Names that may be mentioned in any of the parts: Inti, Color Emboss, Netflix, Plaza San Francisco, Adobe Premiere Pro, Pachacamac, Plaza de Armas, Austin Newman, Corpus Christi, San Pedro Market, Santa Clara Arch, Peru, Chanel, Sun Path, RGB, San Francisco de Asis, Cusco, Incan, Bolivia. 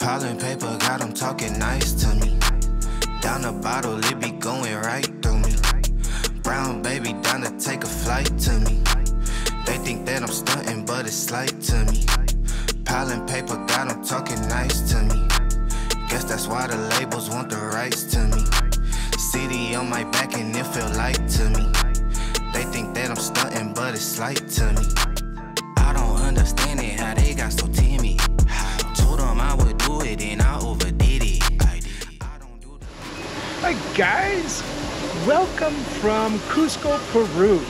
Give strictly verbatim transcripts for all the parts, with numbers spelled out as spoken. Piling paper got them talking nice to me. Down the bottle, it be going right through me. Brown baby down to take a flight to me. They think that I'm stunting, but it's slight to me. Piling paper got them talking nice to me. Guess that's why the labels want the rights to me. C D on my back and it feel light to me. They think that I'm stunting, but it's slight to me. I don't understand it, how they got so timid. Told them I would do it and I overdid it. I don't do that. Hi guys, welcome from Cusco, Peru.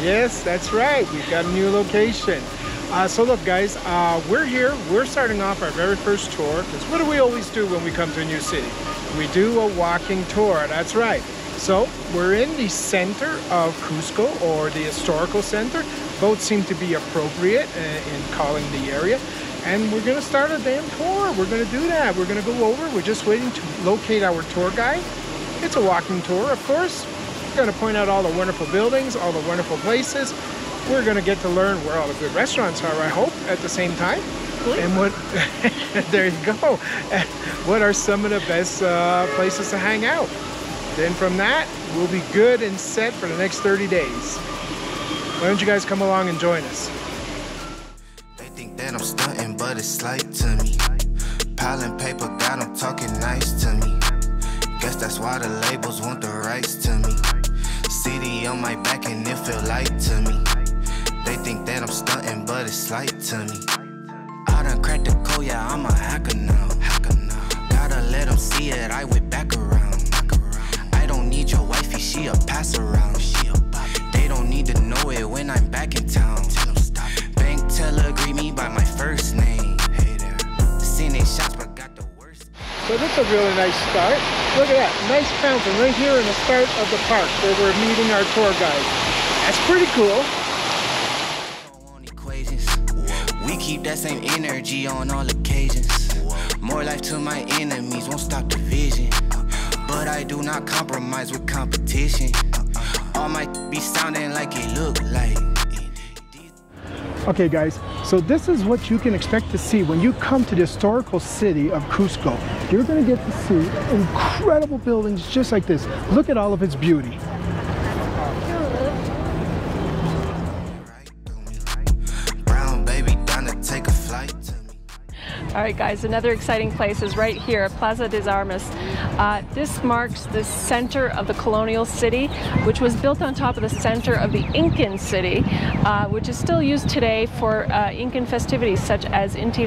Yes, that's right, we've got a new location. Uh, so look guys, uh, we're here, we're starting off our very first tour, because what do we always do when we come to a new city? We do a walking tour, that's right. So we're in the center of Cusco, or the historical center. Both seem to be appropriate uh, in calling the area. And we're gonna start a damn tour, we're gonna do that. We're gonna go over, we're just waiting to locate our tour guide. It's a walking tour, of course. We're gonna point out all the wonderful buildings, all the wonderful places. We're gonna get to learn where all the good restaurants are, I hope, at the same time. And what, there you go. What are some of the best uh, places to hang out? Then from that, we'll be good and set for the next thirty days. Why don't you guys come along and join us? They think that I'm stunting, but it's slight to me. Piling paper got them talking nice to me. Guess that's why the labels want the rights to me. C D on my back and it feel light to me. They think that I'm stunting, but it's slight to me. I done cracked the code, yeah, I'm a hacker now. Hacker now. Gotta let them see it, I went back around. Back around. I don't need your wifey, she a pass around. She a they don't need to know it when I'm back in town. Tell them stop. Bank teller greet me by my first name. Hey there. Seen they shots, but got the worst. So that's a really nice start. Look at that, nice fountain right here in the start of the park where we're meeting our tour guide. That's pretty cool. We keep that same energy on all occasions. More life to my enemies, won't stop division. But I do not compromise with competition. All my be sounding like it look like. Okay guys, so this is what you can expect to see when you come to the historical city of Cusco. You're gonna get to see incredible buildings just like this. Look at all of its beauty. All right, guys, another exciting place is right here, Plaza de Armas. Uh, this marks the center of the colonial city, which was built on top of the center of the Incan city, uh, which is still used today for uh, Incan festivities such as Inti,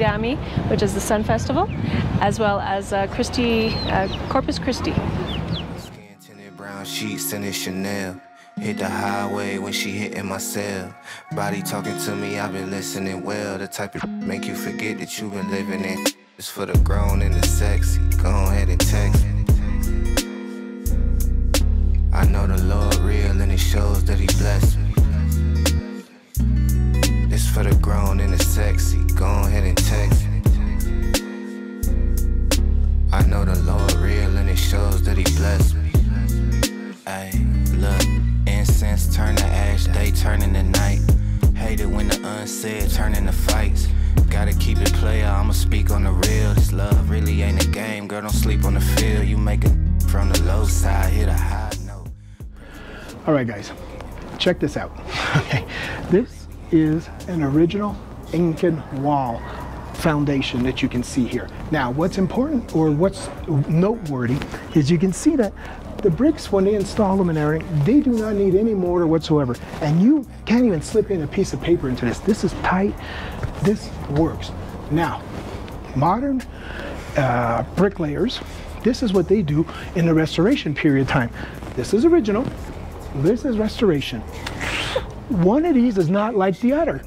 which is the Sun Festival, as well as uh, Christi, uh, Corpus Christi. Brown sheets and Chanel. Hit the highway when she hitting my cell. Body talking to me, I've been listening well. The type of make you forget that you've been living in. It's for the grown and the sexy. Go ahead and text. I know the Lord real and it shows that he blessed me. It's for the grown and the sexy. Go ahead and text. I know the Lord real and it shows that he blessed me. Ayy, look. Incense turn to ash, they turn into night. Hate it when the unsaid turn into fights. Gotta keep it player, I'ma speak on the real. This love really ain't a game, girl, don't sleep on the field. You make it from the low side, hit a high note. All right, guys, check this out. Okay, this is an original Incan wall foundation that you can see here. Now, what's important or what's noteworthy is you can see that the bricks, when they install them in there, they do not need any mortar whatsoever. And you can't even slip in a piece of paper into this. This is tight. This works. Now, modern uh, bricklayers, this is what they do in the restoration period time. This is original. This is restoration. One of these is not like the other.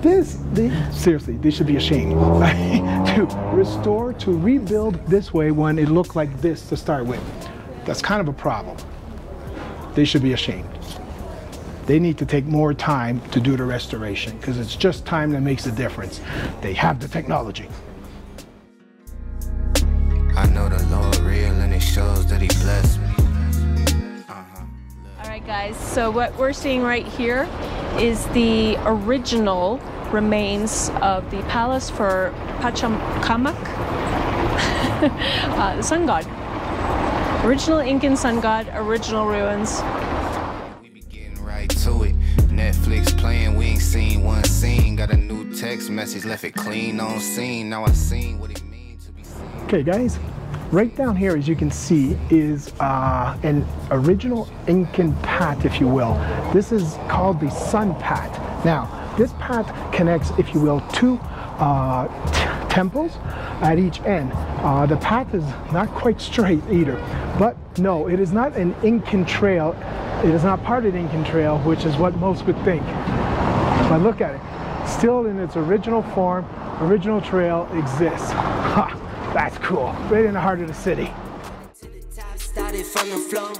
This, they, seriously, they should be ashamed to restore, to rebuild this way when it looked like this to start with. That's kind of a problem. They should be ashamed. They need to take more time to do the restoration because it's just time that makes a difference. They have the technology. I know the Lord real and it shows that he blessed me. Guys, so what we're seeing right here is the original remains of the palace for Pachacamac, uh, the sun god. Original Incan sun god, original ruins. We be getting right to it. Netflix playing, we ain't seen one scene. Got a new text message, left it clean on scene. Now I seen what it means to be seen. Okay, guys. Right down here, as you can see, is uh, an original Incan path, if you will. This is called the Sun Path. Now, this path connects, if you will, two uh, temples at each end. Uh, the path is not quite straight either, but no, it is not an Incan trail. It is not part of the Incan trail, which is what most would think. But look at it. Still in its original form, original trail exists. Ha. That's cool. Right in the heart of the city. To the top, started from the floor.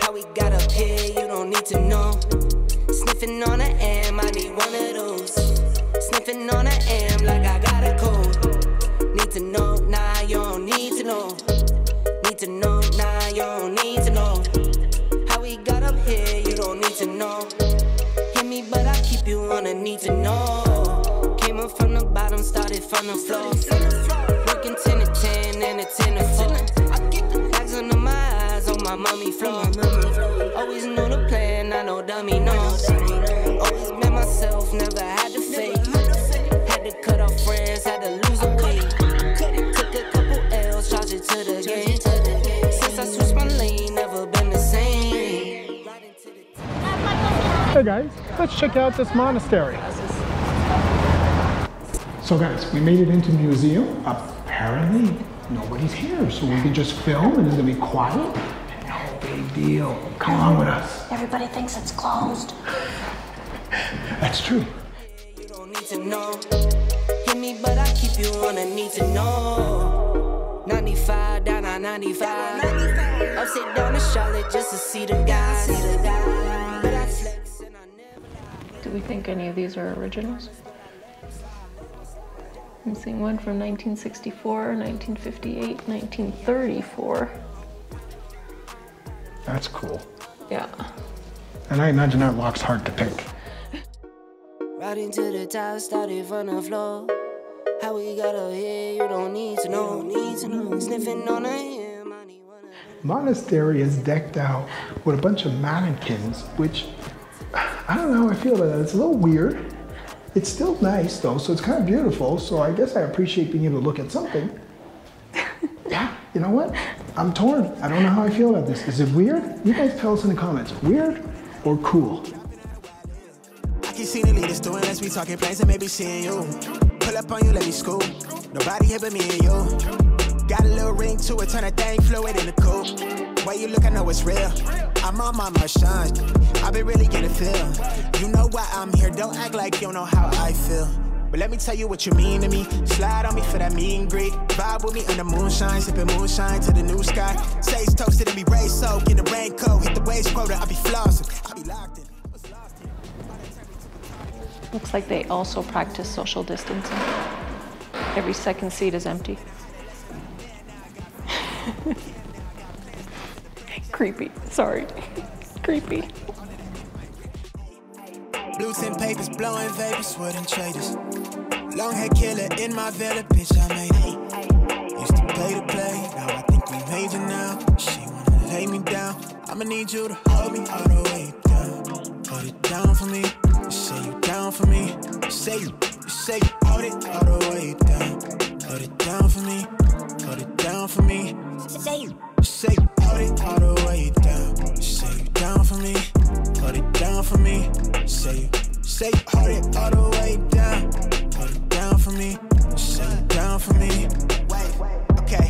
How we got up here, you don't need to know. Sniffing on an am, I need one of those. Sniffing on an am like I got a cold. Need to know, nah, you don't need to know. Need to know, nah, you don't need to know. How we got up here, you don't need to know. Hit me, but I keep you on a need to know. Came up from the bottom, started from the floor. ten to ten and a ten to four. I get the bags under my eyes on my mommy floor. Always know the plan, I know dummy knows. Always met myself, never had to fake. Had to cut off friends, had to lose a weight. Took a couple L's, charge it to the game. Since I switched my lane, never been the same. Hey guys, let's check out this monastery. So guys, we made it into the museum. Apparently, nobody's here, so we can just film and it's gonna be quiet. No big deal. Come on with us. Everybody thinks it's closed. That's true. You don't need to know. Hit me, but I keep you on a need to know. ninety-five, down on ninety-five. Upside down to Charlotte just to see the guys. But I flex and I never lie. Do we think any of these are originals? I'm seeing one from nineteen sixty-four, nineteen fifty-eight, nineteen thirty-four. That's cool. Yeah. And I imagine that rock's hard to pick. Riding to the top, started from the floor. How we got up here, you don't need to know. Need to know. Sniffing on a monastery is decked out with a bunch of mannequins, which I don't know how I feel about that. It's a little weird. It's still nice though, so it's kind of beautiful, so I guess I appreciate being able to look at something. Yeah, you know what? I'm torn. I don't know how I feel about this. Is it weird? You guys tell us in the comments, weird or cool? I can see the leaders store unless we talking plans and maybe seeing you. Pull up on you, let me scoop. Nobody here but me and you. Got a little ring to it, turn a thing fluid in the coupe. Why you look, I know it's real. I'm on my machine. I've been really getting feel. You know why I'm here, don't act like you don't know how I feel. But let me tell you what you mean to me. Slide on me for that mean greet. Vibe with me in the moonshine, sipping moonshine to the new sky. Say it's toasted and be raised soak in the raincoat. Hit the waist quota, I'll be flossing. I'll be locked in. Looks like they also practice social distancing. Every second seat is empty. Creepy, sorry. Creepy. Blue tin papers, blowing vapors, wooden traders. Long hair killer in my villa, bitch, I made it. Used to play to play, now I think we made it now. She wanna lay me down. I'ma need you to hold me all the way down. Hold it down for me. Say you down for me. Say you, say you hold it all the way down. Hold it down for me. Hold it down for me. Say you. Say you hold it all the way down. Say you down for me. Hold it down for me. Say you. Say you hold it all the way down. Hold it down for me. Say you down for me. Wait, wait, okay.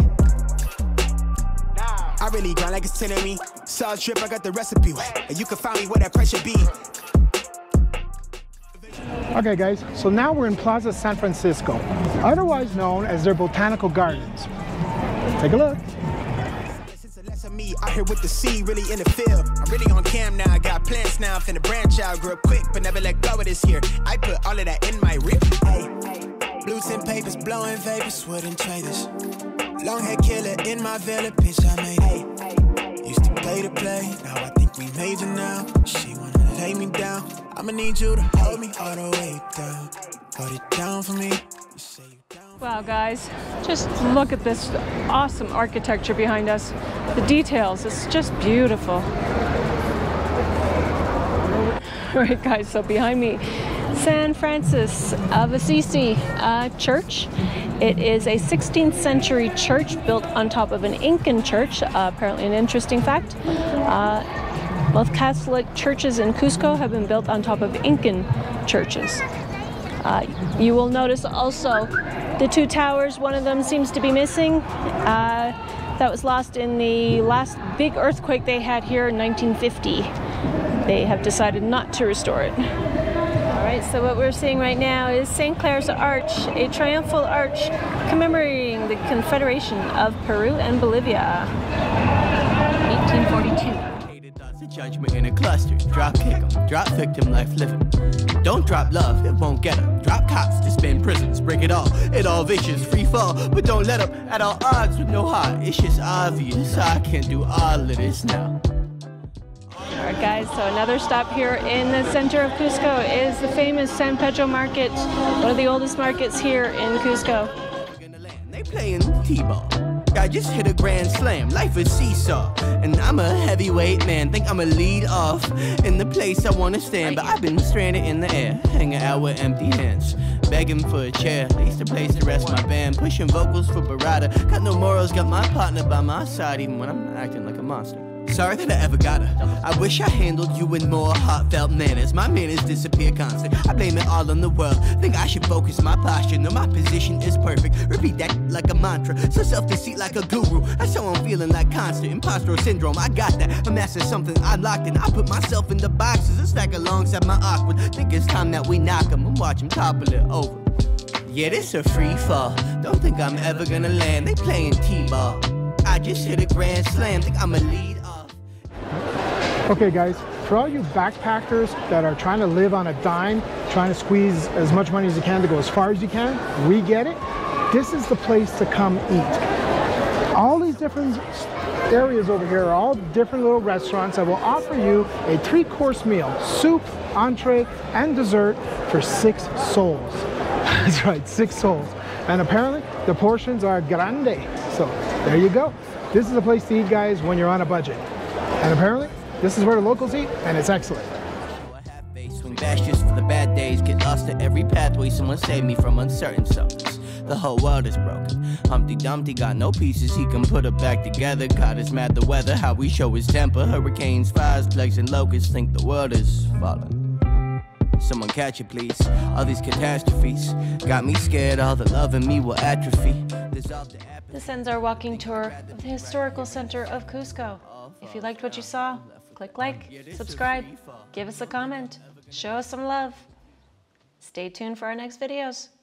I really grind like it's ten of me. Saw a drip, I got the recipe. And you can find me where that pressure be. Okay guys, so now we're in Plaza San Francisco, otherwise known as their botanical gardens. Take a look. Me out here with the sea, really in the field. I'm really on cam now. I got plans now. I'm finna branch out real quick, but never let go of this here. I put all of that in my rip. Hey, blue tin papers, blowing vapors, wooden traders. Long hair killer in my villa, bitch, I made it. Used to play to play, now I think we made it now. She wanna lay me down. I'ma need you to hold me all the way down. Hold it down for me. Wow, guys, just look at this awesome architecture behind us. The details, it's just beautiful. All right, guys, so behind me, San Francisco of Assisi uh, church. It is a sixteenth century church built on top of an Incan church, uh, apparently an interesting fact. Uh, both Catholic churches in Cusco have been built on top of Incan churches. Uh, you will notice also the two towers, one of them seems to be missing. Uh, that was lost in the last big earthquake they had here in nineteen fifty. They have decided not to restore it. All right, so what we're seeing right now is Santa Clara's Arch, a triumphal arch commemorating the Confederation of Peru and Bolivia, eighteen forty-two. Judgment in a cluster, drop kick 'em, drop victim life living. Don't drop love, it won't get 'em. Drop cops to spin prisons, break it all. It all vicious, free fall, but don't let 'em at all odds with no heart. It's just obvious I can't do all of this now. All right, guys, so another stop here in the center of Cusco is the famous San Pedro Market, one of the oldest markets here in Cusco. They playing t-ball. I just hit a grand slam, life is seesaw. And I'm a heavyweight man, think I'ma lead off in the place I wanna stand. But I've been stranded in the air, hanging out with empty hands, begging for a chair, at least a place to rest my band. Pushing vocals for Barada, got no morals, got my partner by my side, even when I'm not acting like a monster. Sorry that I ever got her. I wish I handled you in more heartfelt manners. My manners disappear constant. I blame it all on the world. Think I should focus my posture. No, my position is perfect. Repeat that like a mantra. So self-deceit like a guru. That's how I'm feeling, like constant imposter syndrome. I got that. I mastered something I locked in. I put myself in the boxes. It's like alongside my awkward. Think it's time that we knock him and watch him topple it over. Yeah, this a free fall. Don't think I'm ever gonna land. They playing t-ball. I just hit a grand slam. Think I'm a lead. Okay, guys, for all you backpackers that are trying to live on a dime, trying to squeeze as much money as you can to go as far as you can, we get it. This is the place to come eat. All these different areas over here are all different little restaurants that will offer you a three-course meal, soup, entree, and dessert for six soles. That's right, six soles. And apparently, the portions are grande. So there you go. This is a place to eat, guys, when you're on a budget. And apparently, this is where the locals eat, and it's excellent. Swing bash just for the bad days, get lost to every pathway. Someone save me from uncertain somethings. The whole world is broken. Humpty Dumpty got no pieces, he can put it back together. God is mad the weather, how we show his temper. Hurricanes, fires, plagues, and locusts think the world is falling. Someone catch it, please. All these catastrophes got me scared. All the love in me will atrophy. This ends our walking tour of the historical center of Cusco. If you liked what you saw, click like, subscribe, give us a comment, show us some love. Stay tuned for our next videos.